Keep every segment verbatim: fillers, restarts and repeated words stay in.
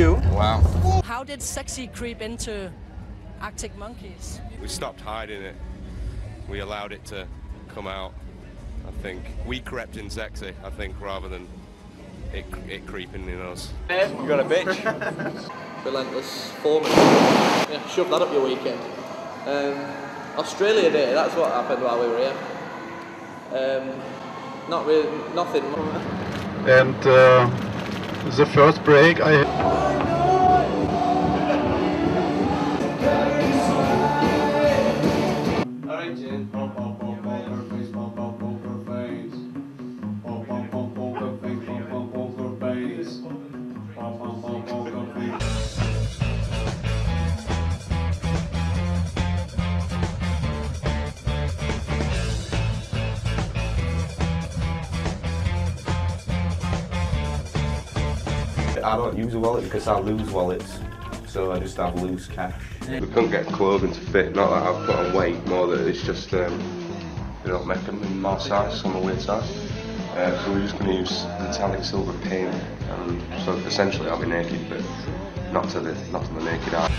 you. Wow. How did sexy creep into Arctic Monkeys? We stopped hiding it. We allowed it to come out, I think. We crept in sexy, I think, rather than it, it creeping in us. You got a bitch. Relentless foreman. Yeah, shove that up your weekend. Um, Australia Day, that's what happened while we were here. Um, not really, nothing. And uh, the first break I had. I don't use a wallet because I lose wallets, so I just have loose cash. We couldn't get clothing to fit, not that I've put on weight, more that it's just um, they don't make them in my size, on the weird size. Uh, so we're just going to use metallic silver paint, and so essentially I'll be naked, but not to the, not to the naked eye.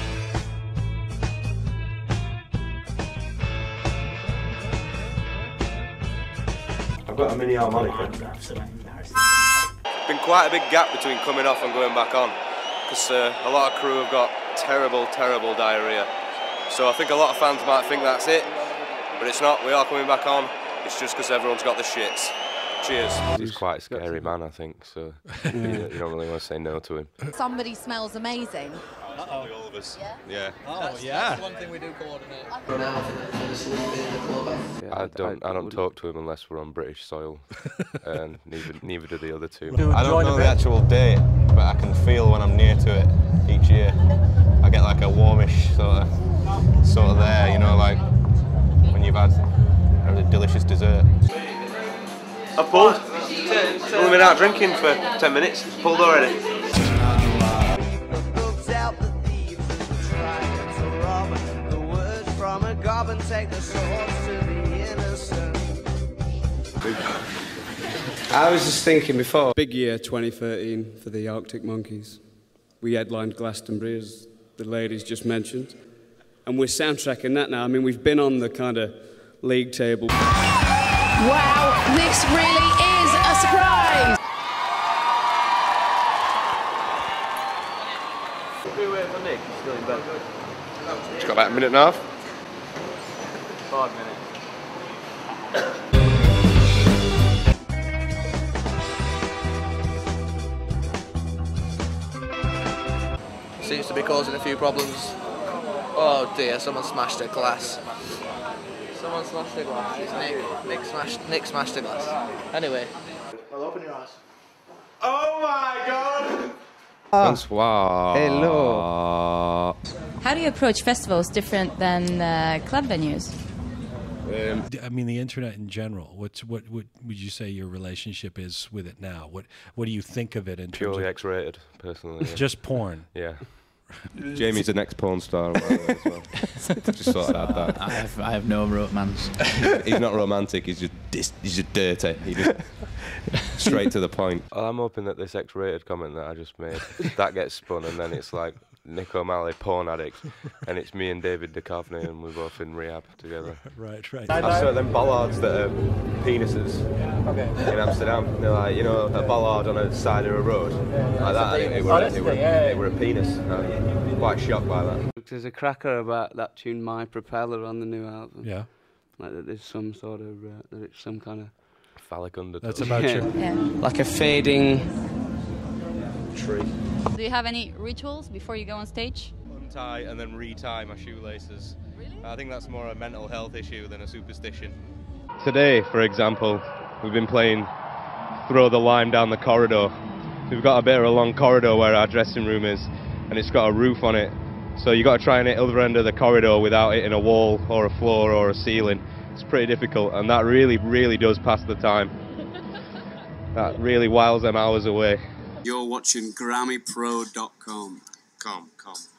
I've got a mini harmonica. Been quite a big gap between coming off and going back on, because uh, a lot of crew have got terrible, terrible diarrhoea. So I think a lot of fans might think that's it, but it's not. We are coming back on. It's just because everyone's got the shits. Cheers. He's quite a scary man, I think. So you don't really want to say no to him. Somebody smells amazing. Uh -oh. All of us. Yeah. Yeah. Oh that's, yeah. That's one thing we do coordinate. I don't. I don't talk to him unless we're on British soil, and neither neither do the other two. I don't know the actual date, but I can feel when I'm near to it each year. I get like a warmish sort of sort of there, you know, like when you've had a delicious dessert. I pulled. We've been out drinking for ten minutes. Pulled already. And take the source to the innocent. I was just thinking before. Big year twenty thirteen for the Arctic Monkeys. We headlined Glastonbury, as the ladies just mentioned. And we're soundtracking that now. I mean, we've been on the kind of league table. Wow, this really is a surprise! Should we wait for Nick? He's still in bed. He's got about a minute and a half. Five minutes. Seems to be causing a few problems. Oh dear, someone smashed a glass. Someone smashed a glass. It's Nick. Nick smashed, Nick smashed a glass. Anyway. Well, open your eyes. Oh my god! Bonsoir. Hello. How do you approach festivals different than uh, club venues? Um, I mean, the internet in general. What's what? What would you say your relationship is with it now? What What do you think of it? In purely X-rated, personally. Yeah. Just porn. Yeah. Jamie's the next porn star. By the way, as well. Just thought I'd add that. I have I have no romance. He's not romantic. He's just he's just dirty. He just straight to the point. Well, I'm hoping that this X-rated comment that I just made that gets spun, and then it's like Nick O'Malley, porn addict, and it's me and David Dukovny, and we're both in rehab together. Right, right. I've seen them bollards that are penises okay. in Amsterdam. They're like, you know, a bollard on a side of a road. Like that, I think they were, they were, they were a penis. I'm quite shocked by that. There's a cracker about that tune, My Propeller, on the new album. Yeah. Like that there's some sort of, uh, that it's some kind of... phallic undertone. That's about yeah. you. Yeah. Like a fading... tree. Do you have any rituals before you go on stage? Untie and then re-tie my shoelaces. Really? I think that's more a mental health issue than a superstition. Today, for example, we've been playing Throw the Lime Down the Corridor. We've got a bit of a long corridor where our dressing room is, and it's got a roof on it. So you've got to try and hit the other end of the corridor without hitting a wall or a floor or a ceiling. It's pretty difficult, and that really, really does pass the time. That really whiles them hours away. You're watching Grammy Pro dot com. Com, com.